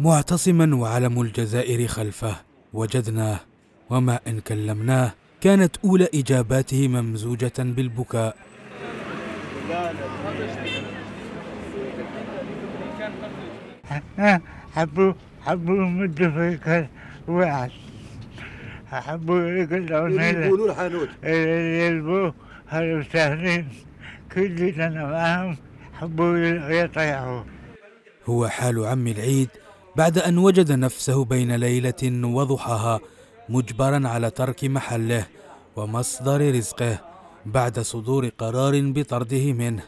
معتصما وعلم الجزائر خلفه وجدناه، وما إن كلمناه كانت أولى إجاباته ممزوجة بالبكاء. حبوا مدوا فيك وقعت، حبوا يقلعوا يقولوا الحانوت يلبوا هالمساهلين كلنا معاهم، حبوا يطيحوا. هو حال عم العيد بعد أن وجد نفسه بين ليلة وضحاها مجبرا على ترك محله ومصدر رزقه بعد صدور قرار بطرده منه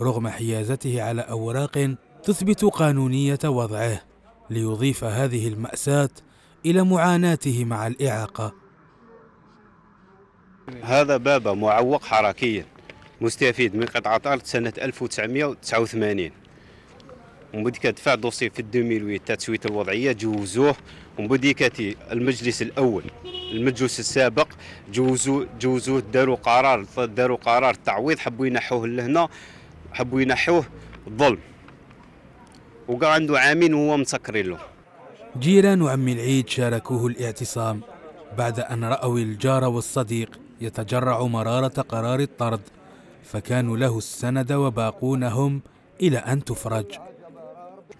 رغم حيازته على أوراق تثبت قانونية وضعه، ليضيف هذه المأساة إلى معاناته مع الإعاقة. هذا بابا معوق حركيا مستفيد من قطعة أرض سنة 1989، ومن بعد كدفع دوسي في 2008 تسوية الوضعية جوزوه، ومن بعد كتي المجلس الأول المجلس السابق جوزوه داروا قرار تعويض، حبوا ينحوه لهنا، حبوا ينحوه ظلم، وقع عنده عامين وهو مسكرين له. جيران عم العيد شاركوه الاعتصام بعد أن رأوا الجار والصديق يتجرع مرارة قرار الطرد، فكانوا له السند وباقونهم إلى أن تفرج.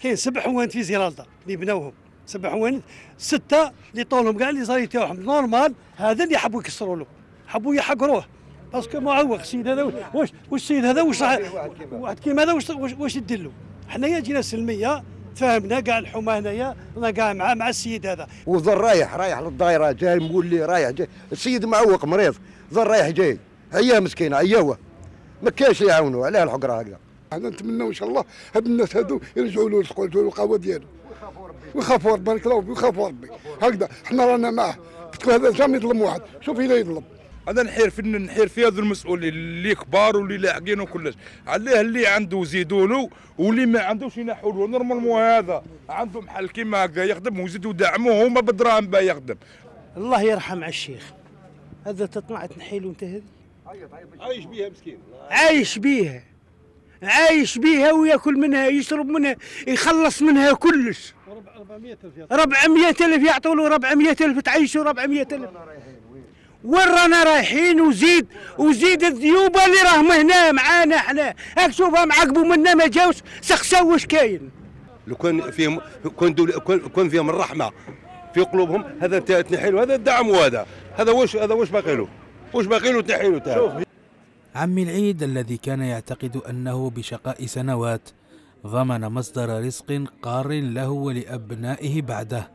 كاين 7 حوانت في زرالدة اللي بناوهم، 7 حوانت 6 اللي طولهم كاع لي زاري تاعهم نورمال، هذا اللي حبوا يكسروا له، حبوا يحقروه باسكو معوق السيد هذا. واش السيد هذا واش واحد كيما هذا واش يدير له؟ حنايا جينا سلميه تفاهمنا كاع الحومه هنايا، انا كاع مع السيد هذا. وظل رايح للدائره جاي مولي رايح جاي، السيد معوق مريض ظل رايح جاي، عياه مسكينه عياوه ما كاينش اللي يعاونوه، علاه الحقره هكذا. احنا نتمنوا ان شاء الله هاد الناس هادو يرجعوا له القوه ديالو ويخافوا تبارك الله ويخافوا ربي هكذا، حنا رانا معاه هذا جامي يظلم واحد، شوف الا يظلم. هذا نحير في هذو المسؤولين اللي كبار واللي لاحقين وكلش، علاه اللي عنده زيدوا له واللي ما عندوش ينحوا له. نورمالمون هذا عنده محل كيما هكذا يخدم ويزيدوا دعموه هما بالدراهم باه يخدم. الله يرحم على الشيخ هذا تطلع تنحيلو انت، هذا عايش بيها مسكين، عايش بيها وياكل منها يشرب منها يخلص منها كلش. 400 ألف يعطوا له، 400 ألف تعيشوا، 400 ألف وين رانا رايحين؟ وزيد الذيوبه اللي راهم هنا معانا حنا، هاك شوفهم عقبوا منا ما جاوش سقساو واش كاين. لو كان فيهم كان فيهم الرحمه في قلوبهم هذا تنحيلو، هذا الدعم، هذا واش باقي له؟ واش باقي له تنحيلو تاعو؟ عم العيد الذي كان يعتقد أنه بشقاء سنوات ضمن مصدر رزق قار له ولأبنائه بعده،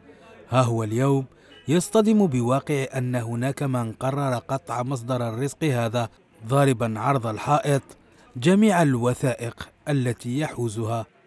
ها هو اليوم يصطدم بواقع أن هناك من قرر قطع مصدر الرزق هذا، ضاربا عرض الحائط جميع الوثائق التي يحوزها.